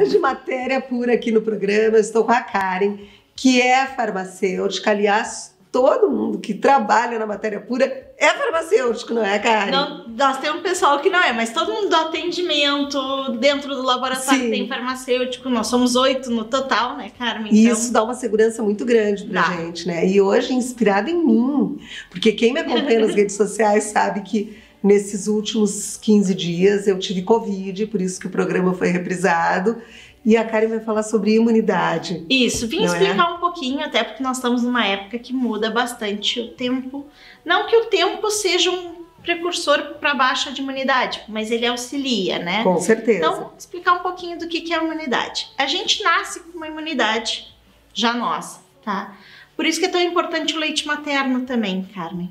horas de matéria pura aqui no programa. Eu estou com a Karen, que é farmacêutica, aliás, todo mundo que trabalha na matéria pura é farmacêutico, não é, Karen? Não, nós temos pessoal que não é, mas todo mundo do atendimento, dentro do laboratório tem farmacêutico. Nós somos 8 no total, né, Carmen? Então... Isso dá uma segurança muito grande pra gente, né? E hoje, inspirada em mim, porque quem me acompanha nas redes sociais sabe que nesses últimos 15 dias eu tive Covid, por isso que o programa foi reprisado. E a Karen vai falar sobre imunidade. Isso, vim explicar um pouquinho, até porque nós estamos numa época que muda bastante o tempo. Não que o tempo seja um precursor para baixa de imunidade, mas ele auxilia, né? Com certeza. Então, explicar um pouquinho do que é a imunidade. A gente nasce com uma imunidade já nossa, tá? Por isso que é tão importante o leite materno também, Carmen.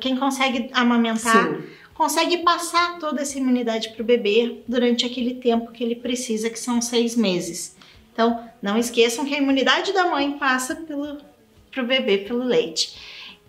Quem consegue amamentar... Sim. Consegue passar toda essa imunidade para o bebê durante aquele tempo que ele precisa, que são 6 meses. Então, não esqueçam que a imunidade da mãe passa para o bebê pelo leite.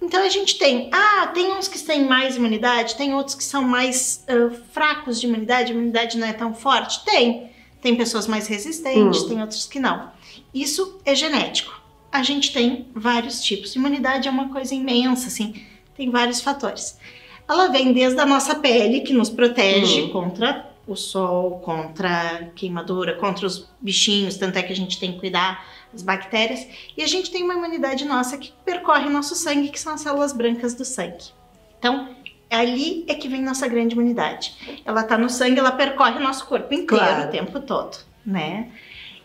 Então, a gente tem... tem uns que têm mais imunidade, tem outros que são mais fracos de imunidade, a imunidade não é tão forte. Tem pessoas mais resistentes, tem outros que não. Isso é genético. A gente tem vários tipos. Imunidade é uma coisa imensa, assim, tem vários fatores. Ela vem desde a nossa pele, que nos protege contra o sol, contra queimadura, contra os bichinhos, tanto é que a gente tem que cuidar das bactérias. E a gente tem uma imunidade nossa que percorre nosso sangue, que são as células brancas do sangue. Então, ali é que vem nossa grande imunidade. Ela tá no sangue, ela percorre o nosso corpo inteiro o tempo todo, né?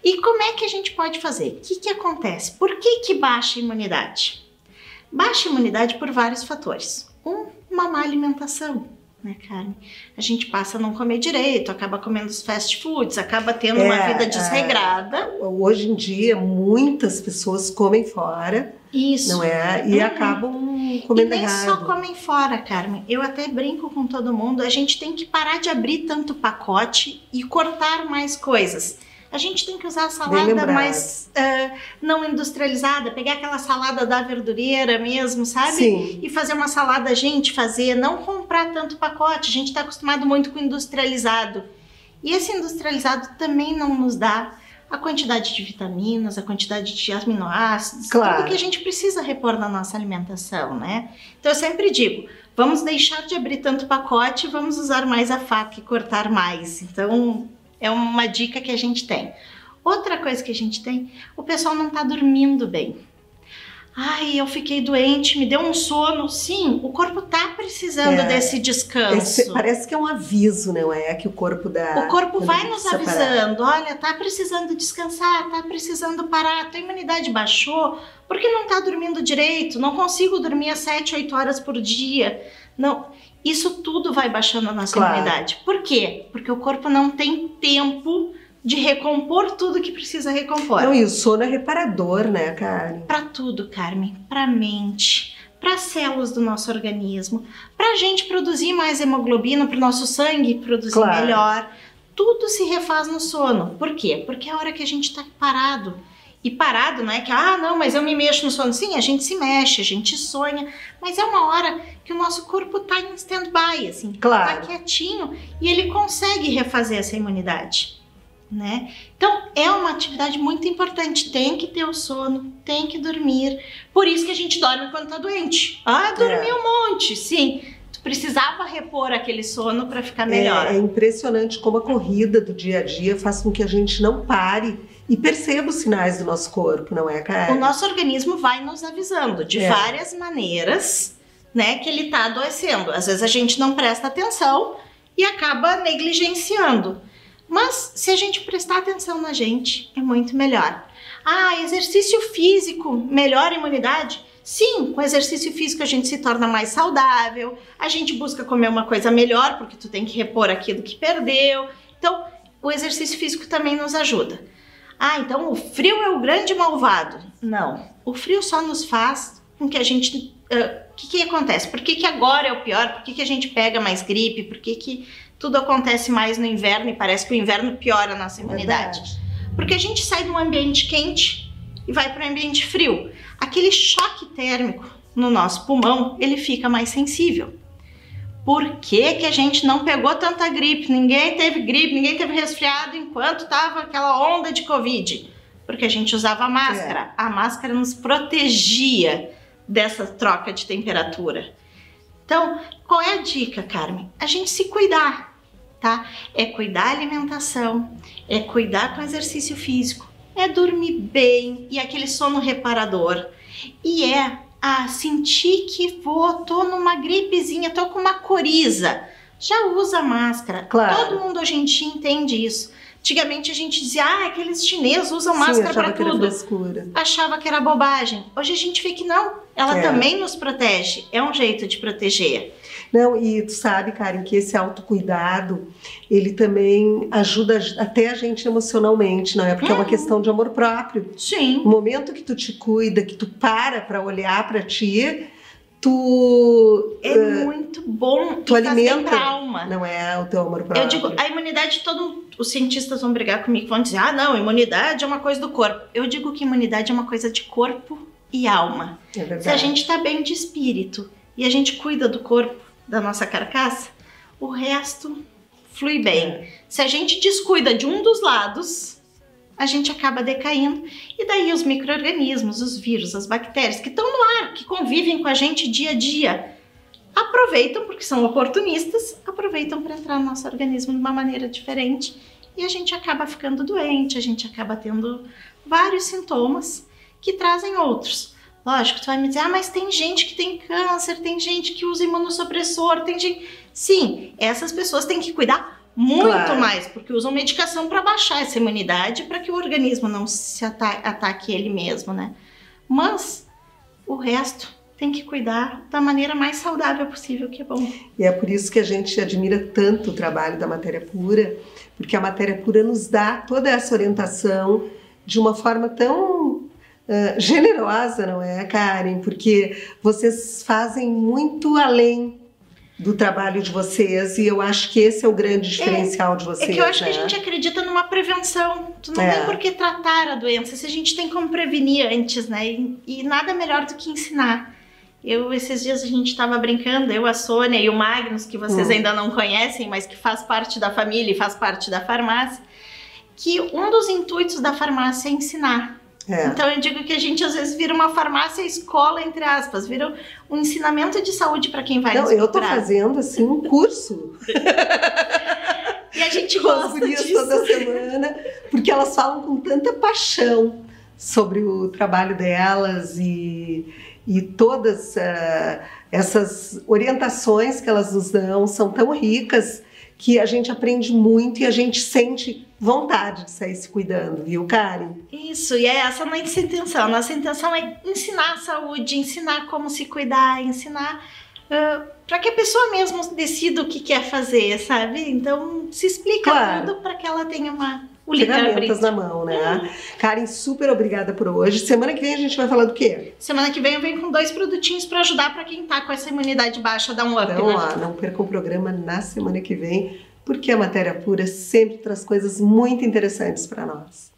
E como é que a gente pode fazer? O que acontece? Por que baixa a imunidade? Baixa a imunidade por vários fatores. Uma má alimentação, né, Carmen? A gente passa a não comer direito, acaba comendo os fast foods, acaba tendo uma vida desregrada. Hoje em dia, muitas pessoas comem fora, não é? E acabam comendo errado. E nem só comem fora, Carmen. Eu até brinco com todo mundo, a gente tem que parar de abrir tanto pacote e cortar mais coisas. A gente tem que usar a salada mais não industrializada, pegar aquela salada da verdureira mesmo, sabe? Sim. E fazer uma salada, não comprar tanto pacote. A gente está acostumado muito com industrializado. E esse industrializado também não nos dá a quantidade de vitaminas, a quantidade de aminoácidos, tudo que a gente precisa repor na nossa alimentação, né? Então eu sempre digo, vamos deixar de abrir tanto pacote, vamos usar mais a faca e cortar mais. Então... é uma dica que a gente tem. Outra coisa que a gente tem, o pessoal não tá dormindo bem. Ai, eu fiquei doente, me deu um sono. Sim, o corpo tá precisando desse descanso. Parece que é um aviso, não é? Que o corpo dá... O corpo vai nos avisando, olha, tá precisando descansar, tá precisando parar, tua imunidade baixou, porque não tá dormindo direito, não consigo dormir às 7, 8 horas por dia. Não... Isso tudo vai baixando a nossa imunidade. Por quê? Porque o corpo não tem tempo de recompor tudo que precisa recompor. Não, e o sono é reparador, né, Karen? Pra tudo, Carmen. Pra mente, pra células do nosso organismo, pra gente produzir mais hemoglobina, pro nosso sangue produzir melhor. Tudo se refaz no sono. Por quê? Porque é a hora que a gente tá parado. E parado não é que, não, mas eu me mexo no sono. Sim, a gente se mexe, a gente sonha, mas é uma hora que o nosso corpo tá em stand-by, assim, tá quietinho e ele consegue refazer essa imunidade, né? Então, é uma atividade muito importante, tem que ter o sono, tem que dormir, por isso que a gente dorme quando tá doente. Dormi um monte, precisava repor aquele sono para ficar melhor. É impressionante como a corrida do dia a dia faz com que a gente não pare e perceba os sinais do nosso corpo, não é, Karen? O nosso organismo vai nos avisando de várias maneiras, né, que ele está adoecendo. Às vezes a gente não presta atenção e acaba negligenciando. Mas se a gente prestar atenção na gente, é muito melhor. Exercício físico melhora a imunidade? Sim, com exercício físico a gente se torna mais saudável, a gente busca comer uma coisa melhor, porque tu tem que repor aquilo que perdeu. Então, o exercício físico também nos ajuda. Então o frio é o grande malvado. Não, o frio só nos faz com que a gente... O que acontece? Por que agora é o pior? Por que a gente pega mais gripe? Por que tudo acontece mais no inverno e parece que o inverno piora a nossa imunidade? Porque a gente sai de um ambiente quente e vai para um ambiente frio. Aquele choque térmico no nosso pulmão, ele fica mais sensível. por que que a gente não pegou tanta gripe, ninguém teve resfriado enquanto tava aquela onda de Covid? Porque a gente usava máscara. A máscara nos protegia dessa troca de temperatura. Então, qual é a dica, Carmen? A gente se cuidar, tá? É cuidar a alimentação, é cuidar com exercício físico, é dormir bem e aquele sono reparador. E é sentir que tô numa gripezinha, tô com uma coriza. Já usa máscara. Claro. Todo mundo hoje em dia entende isso. Antigamente a gente dizia, aqueles chineses usam máscara para tudo. Achava que era bobagem. Hoje a gente vê que não. Ela também nos protege. É um jeito de proteger. Não, e tu sabe, Karen, que esse autocuidado, ele também ajuda até a gente emocionalmente, não é? Porque é uma questão de amor próprio. Sim. O momento que tu te cuida, que tu para olhar para ti, é muito bom. Tu alimenta a alma. Não é o teu amor próprio. Eu digo, a imunidade, os cientistas vão brigar comigo, vão dizer, não, imunidade é uma coisa do corpo. Eu digo que imunidade é uma coisa de corpo e alma. É verdade. Se a gente tá bem de espírito e a gente cuida do corpo, da nossa carcaça, o resto flui bem. Se a gente descuida de um dos lados, a gente acaba decaindo. E daí os micro-organismos, os vírus, as bactérias que estão no ar, que convivem com a gente dia a dia, aproveitam, porque são oportunistas, aproveitam para entrar no nosso organismo de uma maneira diferente e a gente acaba ficando doente, a gente acaba tendo vários sintomas que trazem outros. Lógico, tu vai me dizer, mas tem gente que tem câncer, tem gente que usa imunossupressor, tem gente... Sim, essas pessoas têm que cuidar muito mais, porque usam medicação para baixar essa imunidade, para que o organismo não se ataque ele mesmo, né? Mas o resto tem que cuidar da maneira mais saudável possível, que é bom. E é por isso que a gente admira tanto o trabalho da matéria pura, porque a matéria pura nos dá toda essa orientação de uma forma tão... generosa, não é, Karen? Porque vocês fazem muito além do trabalho de vocês e eu acho que esse é o grande diferencial de vocês. É que eu acho que a gente acredita numa prevenção. Tu não tem por que tratar a doença se a gente tem como prevenir antes, né? E nada melhor do que ensinar. Esses dias a gente estava brincando, eu, a Sônia e o Magnus, que vocês ainda não conhecem, mas que faz parte da família e faz parte da farmácia, que um dos intuitos da farmácia é ensinar. Então eu digo que a gente às vezes vira uma farmácia escola, entre aspas, vira um ensinamento de saúde para quem vai nos procurar. Eu tô fazendo assim um curso. E a gente gosta disso toda semana, porque elas falam com tanta paixão sobre o trabalho delas e todas essas orientações que elas nos dão são tão ricas que a gente aprende muito e a gente sente vontade de sair se cuidando, viu, Karen? Isso, e essa é a nossa intenção. A nossa intenção é ensinar a saúde, ensinar como se cuidar, ensinar para que a pessoa mesmo decida o que quer fazer, sabe? Então, se explica tudo para que ela tenha ferramentas na mão, né? Karen, super obrigada por hoje. Semana que vem a gente vai falar do quê? Semana que vem eu venho com 2 produtinhos para ajudar para quem tá com essa imunidade baixa, dar um up, né? Não perca o programa na semana que vem, porque a matéria pura sempre traz coisas muito interessantes para nós.